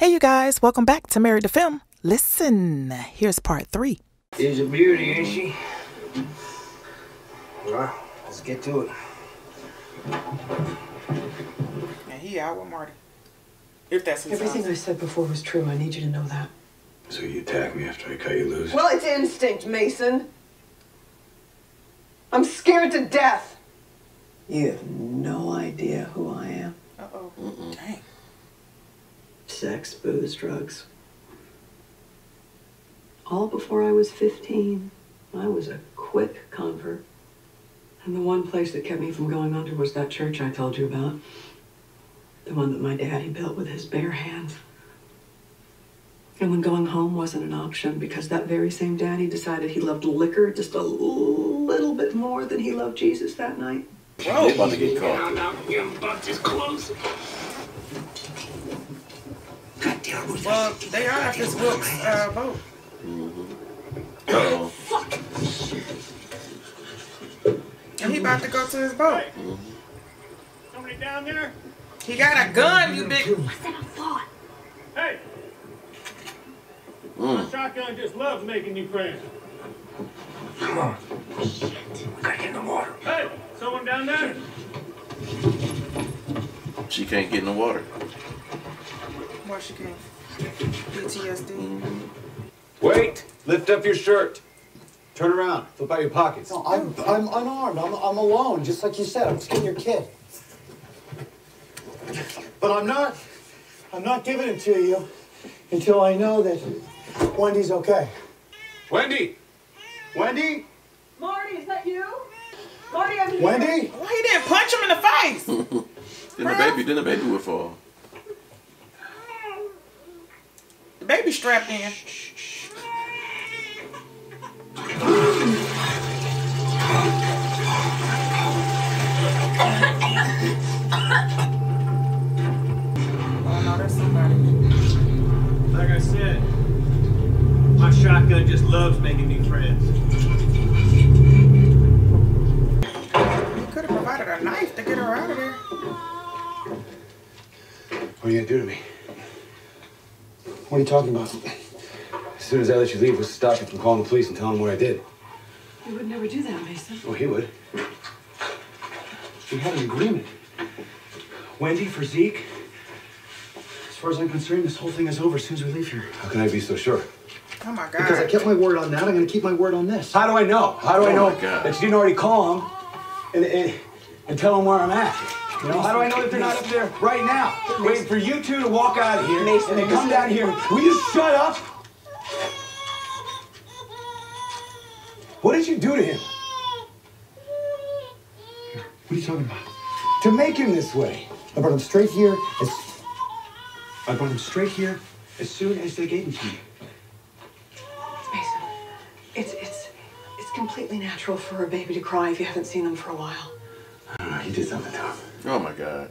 Hey you guys, welcome back to Married to Film. Listen, here's part 3. She's a beauty, ain't she? Well, let's get to it. And he out with Marty. If that's his everything answer. I said before was true, I need you to know that. So you attack me after I cut you loose? Well, it's instinct, Mason. I'm scared to death. You have no idea who I am. Uh-oh. Mm-mm. Dang. Sex, booze, drugs. All before I was 15, I was a quick convert. And the one place that kept me from going under was that church I told you about. The one that my daddy built with his bare hands. And when going home wasn't an option, because that very same daddy decided he loved liquor just a little bit more than he loved Jesus that night. Bro, I'm about to get caught. I'm about to close. Well, they are at this boat. Uh-oh. Fuck. And he about to go to his boat. Somebody down there? He got a gun, you big. What's that I thought? Hey. My shotgun just loves making new friends. Come on. Shit. We gotta get in the water. Hey, someone down there? She can't get in the water. Why she can't? PTSD. Wait. Lift up your shirt. Turn around. Flip out your pockets. No, I'm unarmed. I'm alone. Just like you said. I'm scared your kid. But I'm not giving it to you until I know that Wendy's okay. Wendy! Wendy! Marty, is that you? Marty, I'm here. Wendy? Why he didn't punch him in the face? then the baby would fall. The baby strapped in. Oh no, there's somebody. Like I said, my shotgun just loves making new friends. You could have provided a knife to get her out of there. What are you going to do to me? What are you talking about? As soon as I let you leave, what's stopping from calling the police and telling them what I did? You would never do that, Mason. Well, he would. We had an agreement. Wendy for Zeke. As far as I'm concerned, this whole thing is over as soon as we leave here. How can I be so sure? Oh my God. Because I kept my word on that, I'm gonna keep my word on this. How do I know? How do I know that you didn't already call him and tell him where I'm at? You know, how do I know that they're not up there right now? Waiting for you two to walk out of here and then come down here. Will you shut up? What did you do to him? What are you talking about? To make him this way. I brought him straight here as soon as they gave him to you. Mason, it's completely natural for a baby to cry if you haven't seen them for a while. I don't know, he did something to him. Oh my God.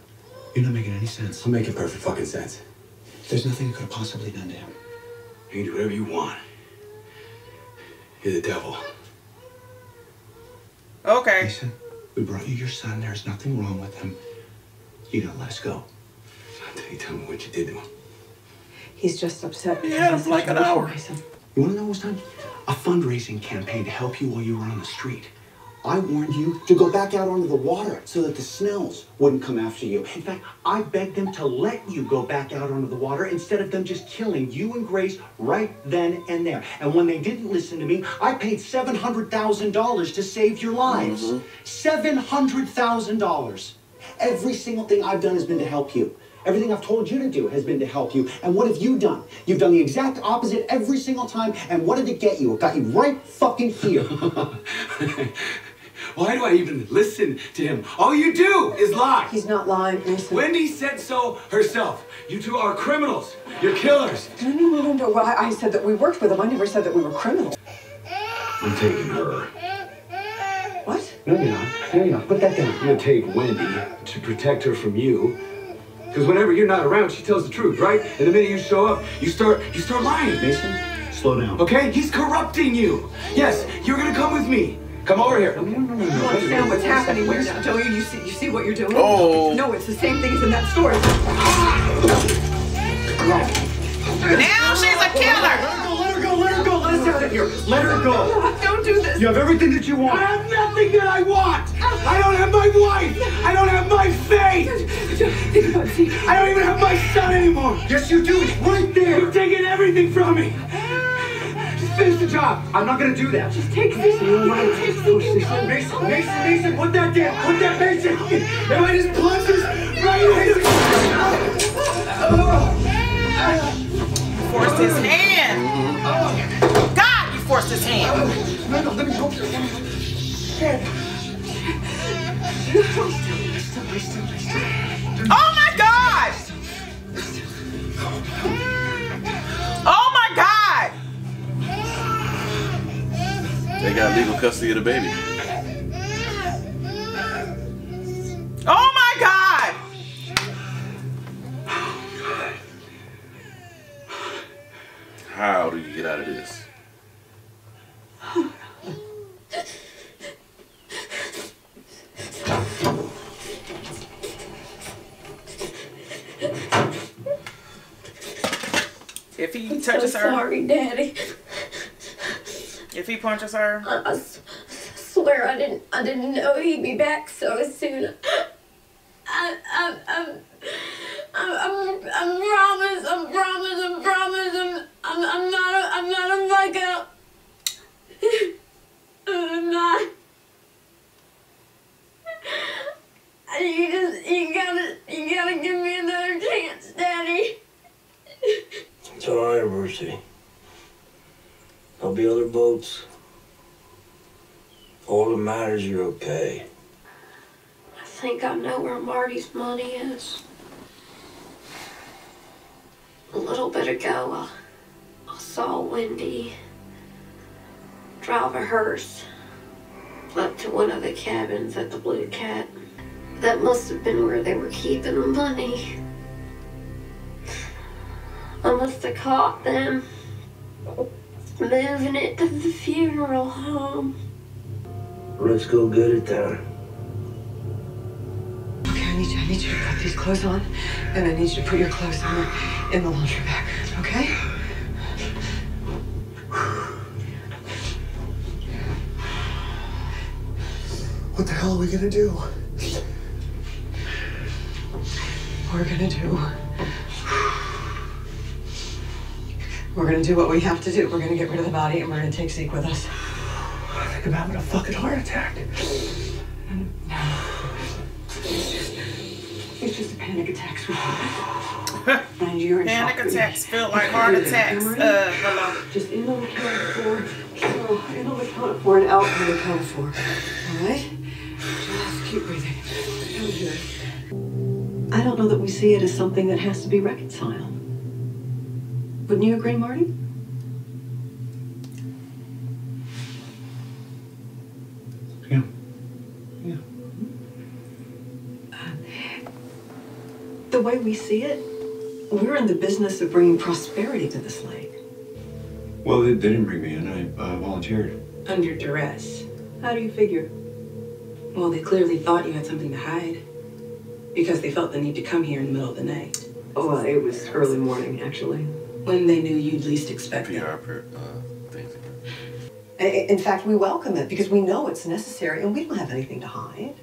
You're not making any sense. I'm making perfect fucking sense. There's nothing you could have possibly done to him. You can do whatever you want. You're the devil. Okay. Mason, we brought you your son. There's nothing wrong with him. You don't let us go. You tell me what you did to him. He's just upset. Yeah, it's like an hour. You want to know what's done? A fundraising campaign to help you while you were on the street. I warned you to go back out onto the water so that the Snells wouldn't come after you. In fact, I begged them to let you go back out onto the water instead of them just killing you and Grace right then and there. And when they didn't listen to me, I paid $700,000 to save your lives. $700,000. Every single thing I've done has been to help you. Everything I've told you to do has been to help you. And what have you done? You've done the exact opposite every single time. And what did it get you? It got you right fucking here. Why do I even listen to him? All you do is lie. He's not lying, Mason. Wendy said so herself. You two are criminals. You're killers. No. I said that we worked with him. I never said that we were criminals. I'm taking her. What? No, you're not. No, you're not. Put that down. I'm going to take Wendy to protect her from you. Because whenever you're not around, she tells the truth, right? And the minute you show up, you start lying. Mason, slow down. Okay? He's corrupting you. Yes, you're going to come with me. Come over here. No. You don't understand what's happening. We're just telling you, you see what you're doing? Oh. No, it's the same thing as in that story. Now she's a killer. Let her go, let her go, let her go. Let us out of here. Let her go. Don't do this. You have everything that you want. I have nothing that I want. I don't have my wife. I don't have my faith. I don't even have my son anymore. Yes, you do. It's right there. You're taking everything from me. Finish the job. I'm not gonna do that. Just take this. Mason, put that down. Put that, Mason. If I just plunge this right in. Forced his hand. Oh. God, you forced his hand. No, let me go. Oh my God! Oh my God! They got legal custody of the baby. Oh my God! How do you get out of this? If he touches her, sorry, Daddy. If he punches her, I swear I didn't know he'd be back so soon. I'm not a fuck up. You gotta give me another chance, Daddy. It's all right, Mercy. There'll be other boats. All that matters, you're okay. I think I know where Marty's money is. A little bit ago, I saw Wendy drive a hearse up to one of the cabins at the Blue Cat. That must have been where they were keeping the money. I must have caught them moving it to the funeral home. Let's go get it there. Okay, I need you to put these clothes on, and I need you to put your clothes somewhere in the laundry bag, okay? What the hell are we gonna do? We're gonna do what we have to do. We're gonna get rid of the body and we're gonna take Zeke with us. I think I'm having a fucking heart attack. It's just a panic attack, sweetheart. And you're in panic attacks feel like heart attacks. Just in what we count for, in what we count for, and out what we count for. All right? Just keep breathing. Come here. I don't know that we see it as something that has to be reconciled. Wouldn't you agree, Marty? Yeah. Yeah. The way we see it, we're in the business of bringing prosperity to this lake. Well, they didn't bring me in. I volunteered. Under duress. How do you figure? Well, they clearly thought you had something to hide because they felt the need to come here in the middle of the night. Oh, well, it was early morning, actually. When they knew you'd least expect it. In fact, we welcome it because we know it's necessary and we don't have anything to hide.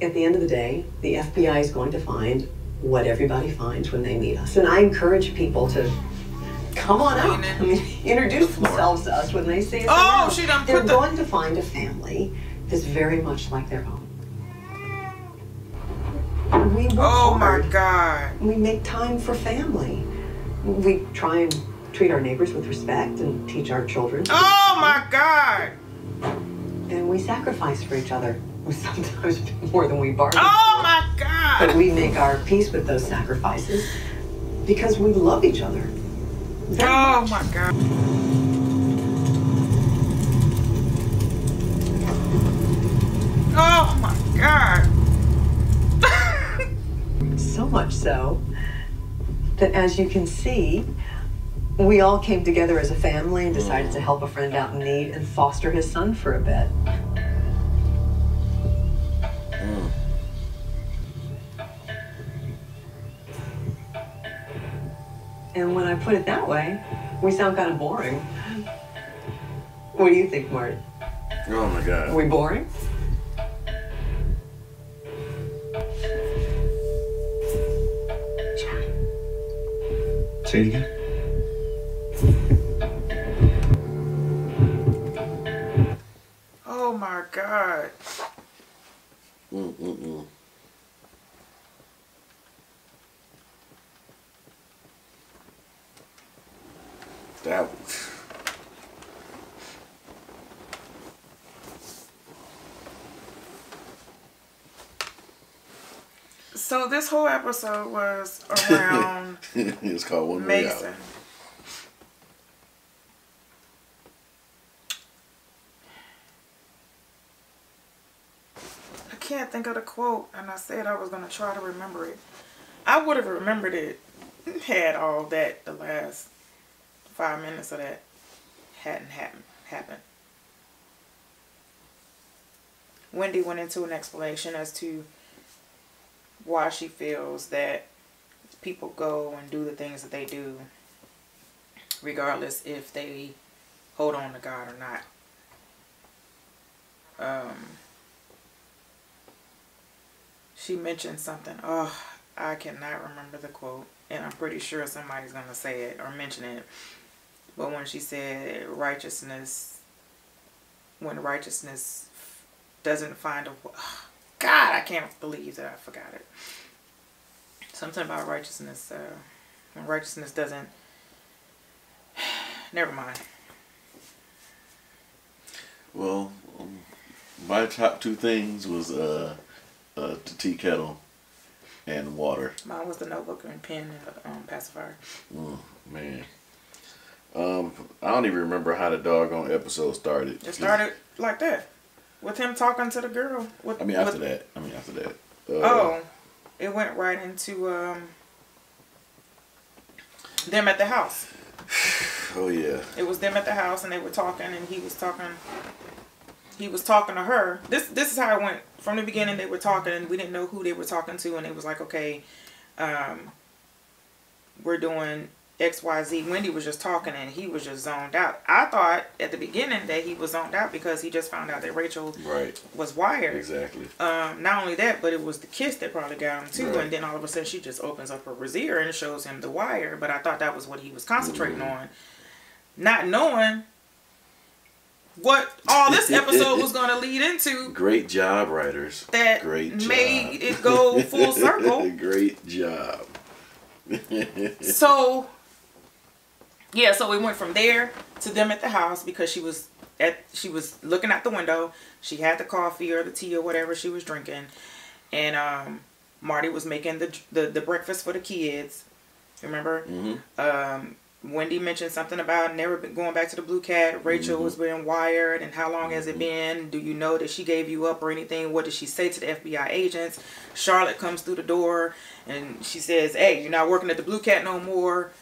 At the end of the day, the FBI is going to find what everybody finds when they meet us. And I encourage people to come on out. I mean, introduce themselves to us when they see us. Oh, she done put the... They're going to find a family that's very much like their own. We work hard. My God. We make time for family. We try and treat our neighbors with respect and teach our children. Oh my God! And we sacrifice for each other. We sometimes do more than we bargain. Oh my God! But we make our peace with those sacrifices because we love each other. Oh my God! Oh my God! So much so that, as you can see, we all came together as a family and decided to help a friend out in need and foster his son for a bit. And when I put it that way, we sound kind of boring. What do you think, Marty? Oh my God. Are we boring? Sorry. Say it again. Oh my God. Mm-mm-mm. That was... So this whole episode was around it's called One Way Out. I can't think of the quote, and I said I was going to try to remember it. I would have remembered it had all that, the last 5 minutes of that, hadn't happened. Wendy went into an explanation as to why she feels that people go and do the things that they do regardless if they hold on to God or not. She mentioned something. Oh, I cannot remember the quote, and I'm pretty sure somebody's gonna say it or mention it. But when she said righteousness, when righteousness doesn't find a way. God, I can't believe that I forgot it. Something about righteousness. When righteousness doesn't... Never mind. Well, my top two things was the tea kettle and water. Mine was the notebook and pen and the pacifier. Oh, man. I don't even remember how the doggone episode started. It started like that. With him talking to the girl. With, I mean, after that. Oh, it went right into them at the house. Oh, yeah. It was them at the house, and they were talking, and he was talking to her. This is how it went. From the beginning, they were talking, and we didn't know who they were talking to, and it was like, okay, we're doing XYZ. Wendy was just talking and he was just zoned out. I thought at the beginning that he was zoned out because he just found out that Rachel was wired. Exactly. Not only that, but it was the kiss that probably got him too. Right. And then all of a sudden she just opens up her brassiere and shows him the wire. But I thought that was what he was concentrating on. Not knowing what all this episode was going to lead into. Great job, writers. That made it go full circle. Great job. So... yeah, so we went from there to them at the house because she was looking out the window. She had the coffee or the tea or whatever she was drinking, and Marty was making the breakfast for the kids. Remember? Mm-hmm. Wendy mentioned something about never going back to the Blue Cat. Rachel was being wired, and how long has it been? Do you know that she gave you up or anything? What did she say to the FBI agents? Charlotte comes through the door and she says, "Hey, you're not working at the Blue Cat no more."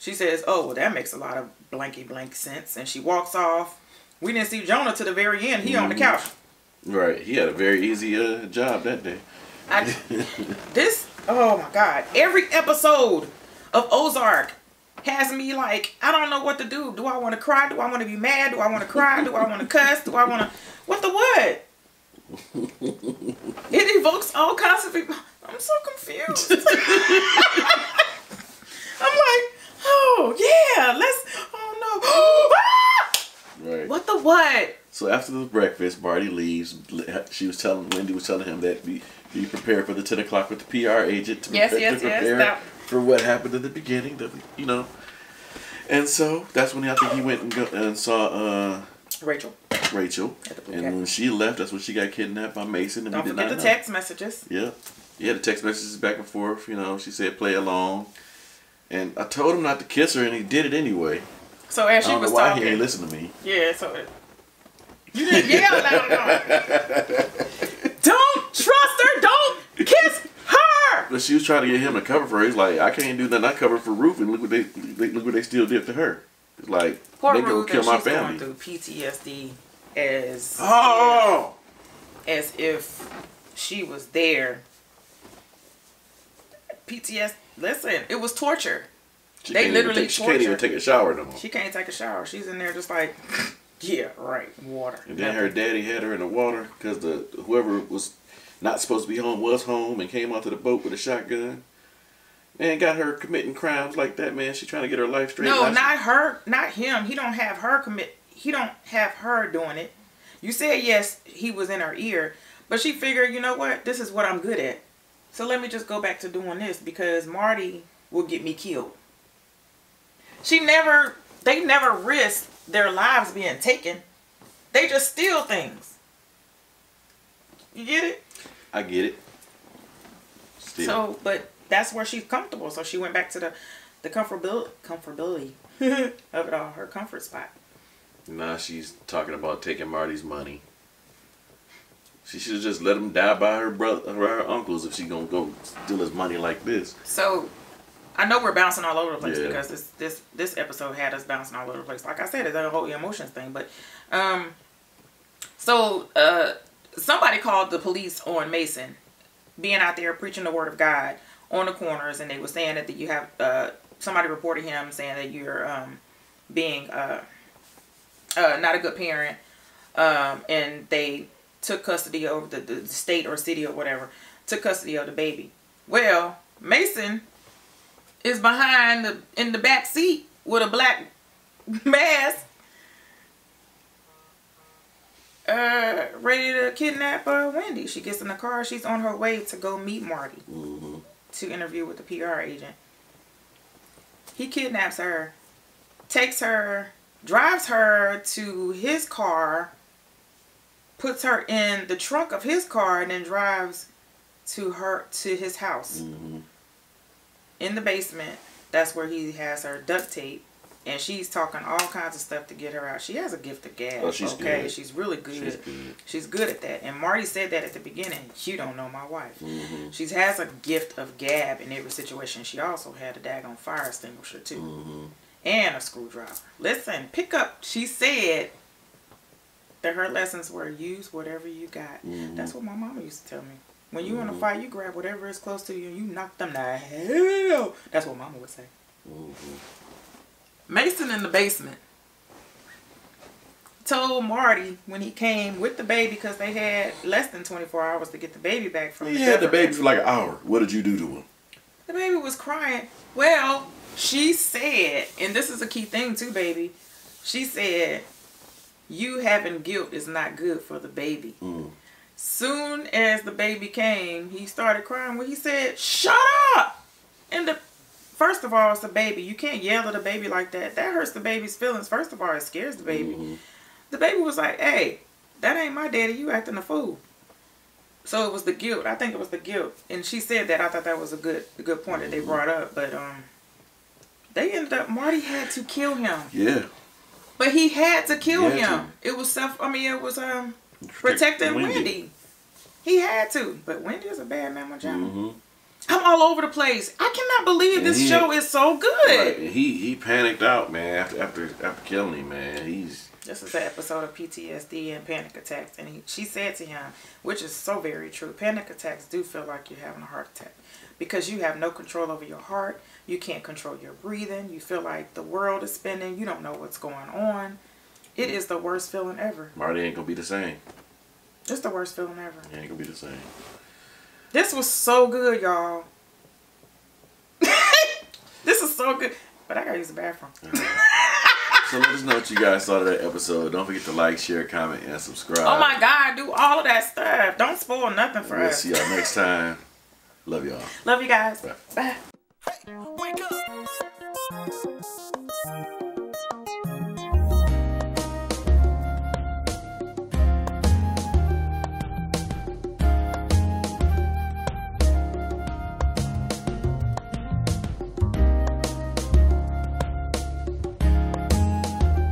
She says, "Oh, well, that makes a lot of blanky blank sense," and she walks off. We didn't see Jonah to the very end. He on the couch. Right. He had a very easy job that day. Oh my God! Every episode of Ozark has me like, I don't know what to do. Do I want to cry? Do I want to be mad? Do I want to cry? Do I want to cuss? Do I want to what the what? It evokes all kinds of people. I'm so confused. I'm like, oh yeah, oh no, right. What the what? So after the breakfast, Marty leaves. Wendy was telling him that be prepared for the 10 o'clock with the PR agent to prepare for what happened at the beginning. You know, and so that's when I think he went and saw Rachel. Rachel, and when she left, that's when she got kidnapped by Mason. And Don't forget the text messages. Yeah, yeah, the text messages back and forth. You know, she said play along. And I told him not to kiss her, and he did it anyway. So as she was talking, I don't know why he ain't listened to me. Yeah, so you didn't yell loud enough. Don't trust her. Don't kiss her. But she was trying to get him to cover for her. He's like, I can't do that. I covered for Ruth, and look what they still did to her. It's like poor they go kill my family. Going through PTSD as if she was there. PTSD. Listen, it was torture. They literally torture. She can't even take a shower no more. She can't take a shower. She's in there just like, yeah, right, water. And then her daddy had her in the water because the whoever was not supposed to be home was home and came onto the boat with a shotgun. Man, got her committing crimes like that, man. She's trying to get her life straight. No, not her, not him. He don't have her commit. He don't have her doing it. You said, yes, he was in her ear, but she figured, you know what? This is what I'm good at. So let me just go back to doing this because Marty will get me killed. She never, they never risk their lives being taken. They just steal things. You get it? I get it. Still. So, but that's where she's comfortable. So she went back to the comfortability of it all, her comfort spot. Now she's talking about taking Marty's money. She should have just let him die by her brother, her uncles, if she's gonna go steal his money like this. So, I know we're bouncing all over the place because this episode had us bouncing all over the place. Like I said, it's a whole emotions thing. But, somebody called the police on Mason being out there preaching the word of God on the corners, and they were saying that you have somebody reported him saying that you're being not a good parent, and they took custody of the state or city or whatever, took custody of the baby. Well, Mason is behind in the back seat with a black mask, ready to kidnap Wendy. She gets in the car. She's on her way to go meet Marty to interview with the PR agent. He kidnaps her, takes her, drives her to his car, puts her in the trunk of his car, and then drives to his house. In the basement, that's where he has her duct tape, and she's talking all kinds of stuff to get her out. She has a gift of gab. Oh, she's okay, good. She's really good. She's good at that. And Marty said that at the beginning. You don't know my wife. She has a gift of gab in every situation. She also had a daggone fire extinguisher too, and a screwdriver. Listen, pick up. She said that her lessons were use whatever you got. That's what my mama used to tell me. When you in a fight, you grab whatever is close to you and you knock them to hell. That's what mama would say. Mason in the basement told Marty when he came with the baby, because they had less than 24 hours to get the baby back from the had the baby for like an hour. What did you do to him? The baby was crying. Well, she said, and this is a key thing too, baby. She said, you having guilt is not good for the baby. Soon as the baby came, he started crying. When he said, shut up! And first of all, it's a baby. You can't yell at a baby like that. That hurts the baby's feelings. First of all, it scares the baby. The baby was like, hey, that ain't my daddy. You acting a fool. So it was the guilt. I think it was the guilt. And she said that. I thought that was a good point that they brought up. But they ended up, Marty had to kill him. But he had to kill him. It was protecting Wendy. He had to. But Wendy is a bad mama jamma. I'm all over the place. I cannot believe this show is so good. Right, and he panicked out, man, after killing him, man. He's this is an episode of PTSD and panic attacks. And she said to him, which is so very true, panic attacks do feel like you're having a heart attack because you have no control over your heart. You can't control your breathing. You feel like the world is spinning. You don't know what's going on. It is the worst feeling ever. Marty ain't gonna be the same. It's the worst feeling ever. He ain't gonna be the same. This was so good, y'all. This is so good. But I gotta use the bathroom. So let us know what you guys thought of that episode. Don't forget to like, share, comment, and subscribe. Oh my God, do all of that stuff. Don't spoil nothing for us. We'll see y'all next time. Love y'all. Love you guys. Bye. Bye.